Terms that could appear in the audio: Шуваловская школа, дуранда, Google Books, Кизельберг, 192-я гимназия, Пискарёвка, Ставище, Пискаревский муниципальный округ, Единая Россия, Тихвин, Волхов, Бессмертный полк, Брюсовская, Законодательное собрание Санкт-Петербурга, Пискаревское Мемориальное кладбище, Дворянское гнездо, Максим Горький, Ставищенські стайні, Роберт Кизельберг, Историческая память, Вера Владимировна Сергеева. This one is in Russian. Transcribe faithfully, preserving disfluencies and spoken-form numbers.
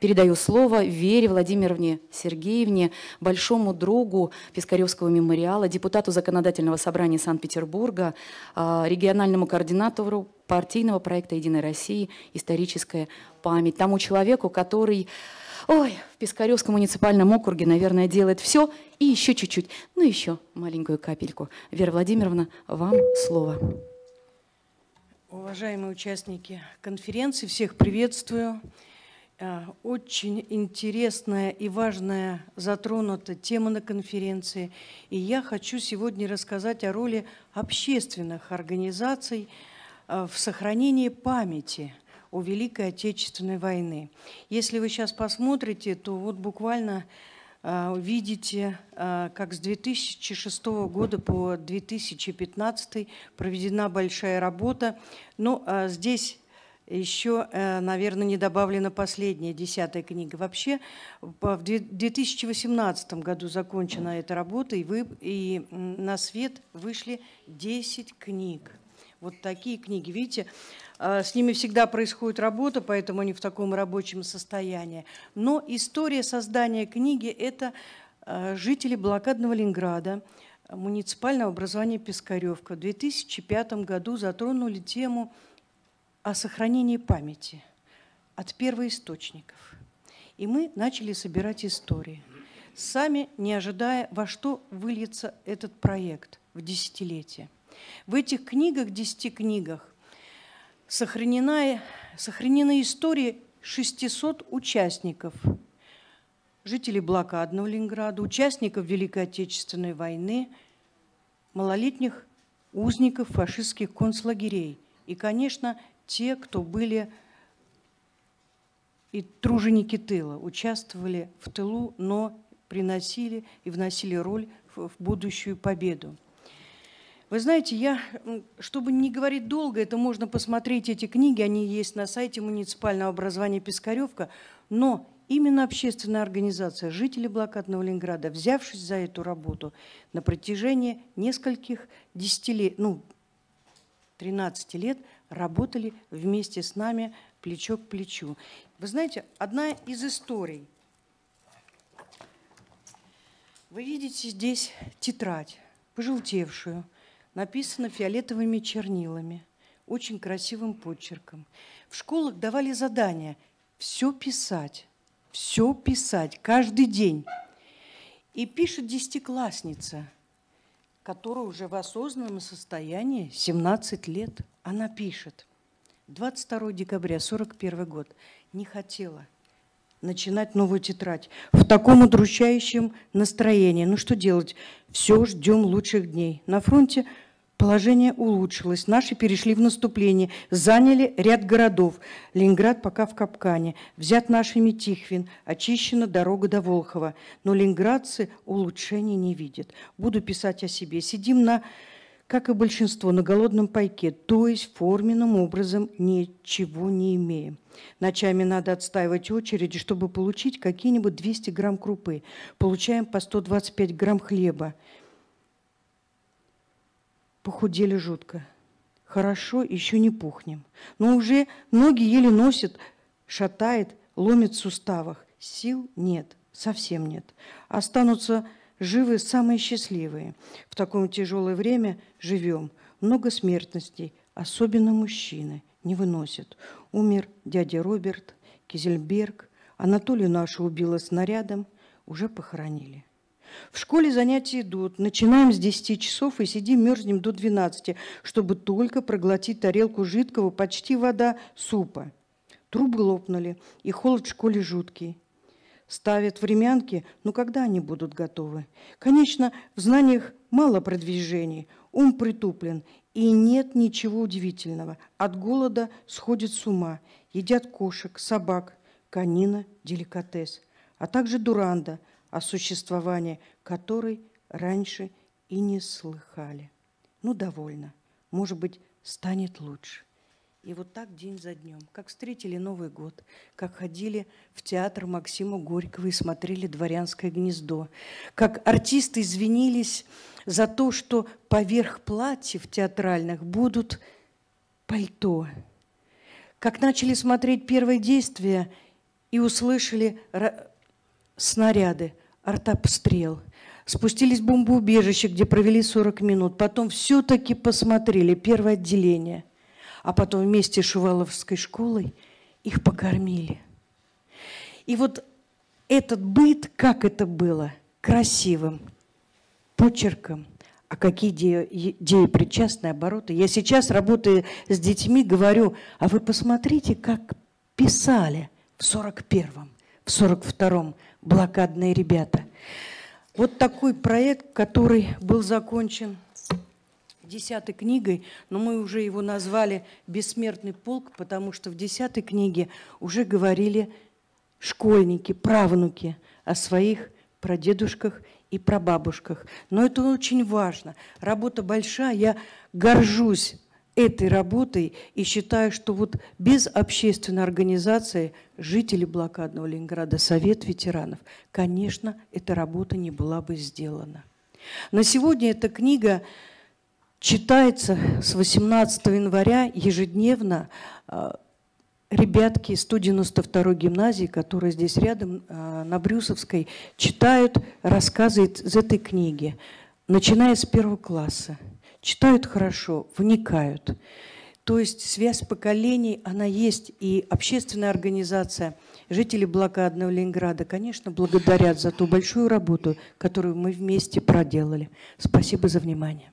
Передаю слово Вере Владимировне Сергеевне, большому другу Пискаревского мемориала, депутату Законодательного собрания Санкт-Петербурга, региональному координатору партийного проекта «Единой России. Историческая память». Тому человеку, который ой, в Пискаревском муниципальном округе, наверное, делает все и еще чуть-чуть, ну еще маленькую капельку. Вера Владимировна, вам слово. Уважаемые участники конференции, всех приветствую. Очень интересная и важная затронута тема на конференции. И я хочу сегодня рассказать о роли общественных организаций в сохранении памяти о Великой Отечественной войне. Если вы сейчас посмотрите, то вот буквально видите, как с две тысячи шестого года по две тысячи пятнадцатый проведена большая работа. Но здесь еще, наверное, не добавлена последняя, десятая книга. Вообще, в две тысячи восемнадцатом году закончена эта работа, и, вы, и на свет вышли десять книг. Вот такие книги, видите, с ними всегда происходит работа, поэтому они в таком рабочем состоянии. Но история создания книги – это жители блокадного Ленинграда, муниципального образования Пискарёвка. В две тысячи пятом году затронули тему о сохранении памяти от первоисточников. И мы начали собирать истории, сами не ожидая, во что выльется этот проект в десятилетие. В этих книгах, десяти книгах, сохранена, сохранены истории шестисот участников, жителей блокадного Ленинграда, участников Великой Отечественной войны, малолетних узников фашистских концлагерей и, конечно, те, кто были и труженики тыла, участвовали в тылу, но приносили и вносили роль в будущую победу. Вы знаете, я, чтобы не говорить долго, это можно посмотреть, эти книги, они есть на сайте муниципального образования Пискаревка, но именно общественная организация, жители блокадного Ленинграда, взявшись за эту работу на протяжении нескольких десятилетий, ну, тринадцати лет, работали вместе с нами плечо к плечу. Вы знаете, одна из историй. Вы видите здесь тетрадь, пожелтевшую, написанную фиолетовыми чернилами, очень красивым почерком. В школах давали задания все писать, все писать, каждый день. И пишет десятиклассница, которая уже в осознанном состоянии семнадцать лет. Она пишет: двадцать второго декабря сорок первый год. Не хотела начинать новую тетрадь в таком удручающем настроении. Ну что делать? Все, ждем лучших дней. На фронте положение улучшилось. Наши перешли в наступление, заняли ряд городов. Ленинград пока в капкане. Взят нашими Тихвин. Очищена дорога до Волхова. Но ленинградцы улучшений не видят. Буду писать о себе. Сидим на... как и большинство, на голодном пайке, то есть форменным образом ничего не имеем. Ночами надо отстаивать очереди, чтобы получить какие-нибудь двести грамм крупы. Получаем по сто двадцать пять грамм хлеба. Похудели жутко. Хорошо, еще не пухнем. Но уже ноги еле носит, шатает, ломит в суставах. Сил нет, совсем нет. Останутся... живы самые счастливые. В такое тяжелое время живем. Много смертностей, особенно мужчины, не выносят. Умер дядя Роберт, Кизельберг. Анатолию нашу убило снарядом, уже похоронили. В школе занятия идут. Начинаем с десяти часов и сидим, мерзнем до двенадцати, чтобы только проглотить тарелку жидкого, почти вода, супа. Трубы лопнули, и холод в школе жуткий. Ставят времянки, но когда они будут готовы? Конечно, в знаниях мало продвижений, ум притуплен, и нет ничего удивительного. От голода сходят с ума, едят кошек, собак, конина, деликатес, а также дуранда, о существовании которой раньше и не слыхали. Ну, довольно. Может быть, станет лучше. И вот так день за днем, как встретили Новый год, как ходили в театр Максима Горького и смотрели «Дворянское гнездо», как артисты извинились за то, что поверх платьев театральных будут пальто, как начали смотреть первое действие и услышали снаряды, артобстрел. Спустились в бомбоубежище, где провели сорок минут. Потом все-таки посмотрели первое отделение. А потом вместе с Шуваловской школой их покормили. И вот этот быт, как это было, красивым почерком. А какие деепричастные обороты. Я сейчас, работая с детьми, говорю, а вы посмотрите, как писали в сорок первом, в сорок втором блокадные ребята. Вот такой проект, который был закончен десятой книгой, но мы уже его назвали «Бессмертный полк», потому что в десятой книге уже говорили школьники, правнуки о своих прадедушках и прабабушках. Но это очень важно. Работа большая, я горжусь этой работой и считаю, что вот без общественной организации жители блокадного Ленинграда, Совет ветеранов, конечно, эта работа не была бы сделана. На сегодня эта книга читается с восемнадцатого января ежедневно ребятки из сто девяносто второй гимназии, которые здесь рядом, на Брюсовской, читают рассказы из этой книги, начиная с первого класса. Читают хорошо, вникают. То есть связь поколений, она есть, и общественная организация, жители блокадного Ленинграда, конечно, благодарят за ту большую работу, которую мы вместе проделали. Спасибо за внимание.